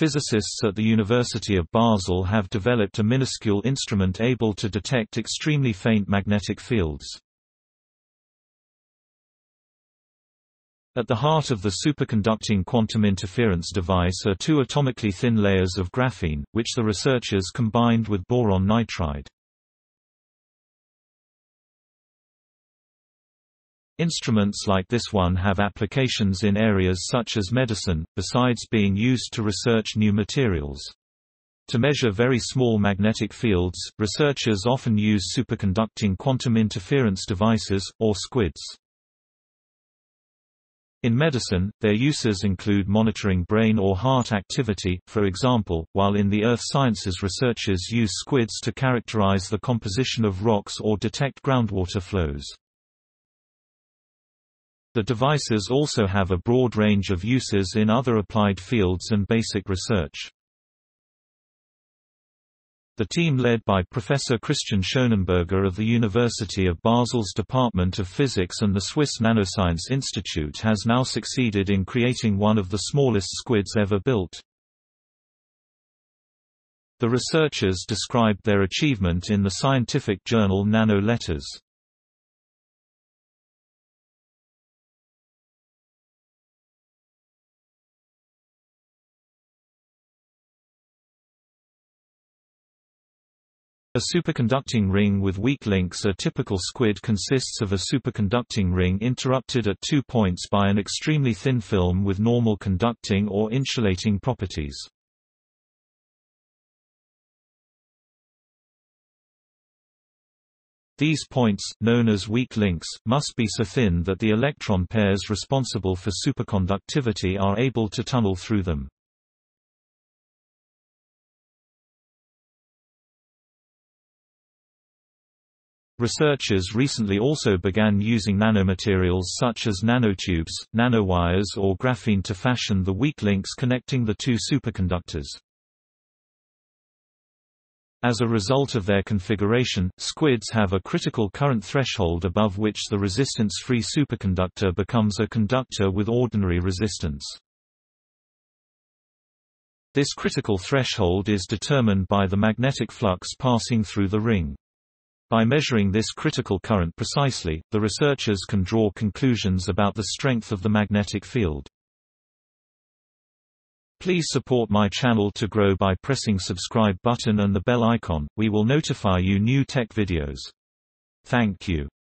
physicists at the University of Basel have developed a minuscule instrument able to detect extremely faint magnetic fields. At the heart of the superconducting quantum interference device are two atomically thin layers of graphene, which the researchers combined with boron nitride. Instruments like this one have applications in areas such as medicine, besides being used to research new materials. To measure very small magnetic fields, researchers often use superconducting quantum interference devices, or SQUIDs. In medicine, their uses include monitoring brain or heart activity, for example, while in the earth sciences researchers use SQUIDs to characterize the composition of rocks or detect groundwater flows. The devices also have a broad range of uses in other applied fields and basic research. The team led by Professor Christian Schönenberger of the University of Basel's Department of Physics and the Swiss Nanoscience Institute has now succeeded in creating one of the smallest squids ever built. The researchers described their achievement in the scientific journal Nano Letters. A superconducting ring with weak links. A typical squid consists of a superconducting ring interrupted at 2 points by an extremely thin film with normal conducting or insulating properties. These points, known as weak links, must be so thin that the electron pairs responsible for superconductivity are able to tunnel through them. Researchers recently also began using nanomaterials such as nanotubes, nanowires or graphene to fashion the weak links connecting the two superconductors. As a result of their configuration, squids have a critical current threshold above which the resistance-free superconductor becomes a conductor with ordinary resistance. This critical threshold is determined by the magnetic flux passing through the ring. By measuring this critical current precisely, the researchers can draw conclusions about the strength of the magnetic field. Please support my channel to grow by pressing subscribe button and the bell icon. We will notify you new tech videos. Thank you.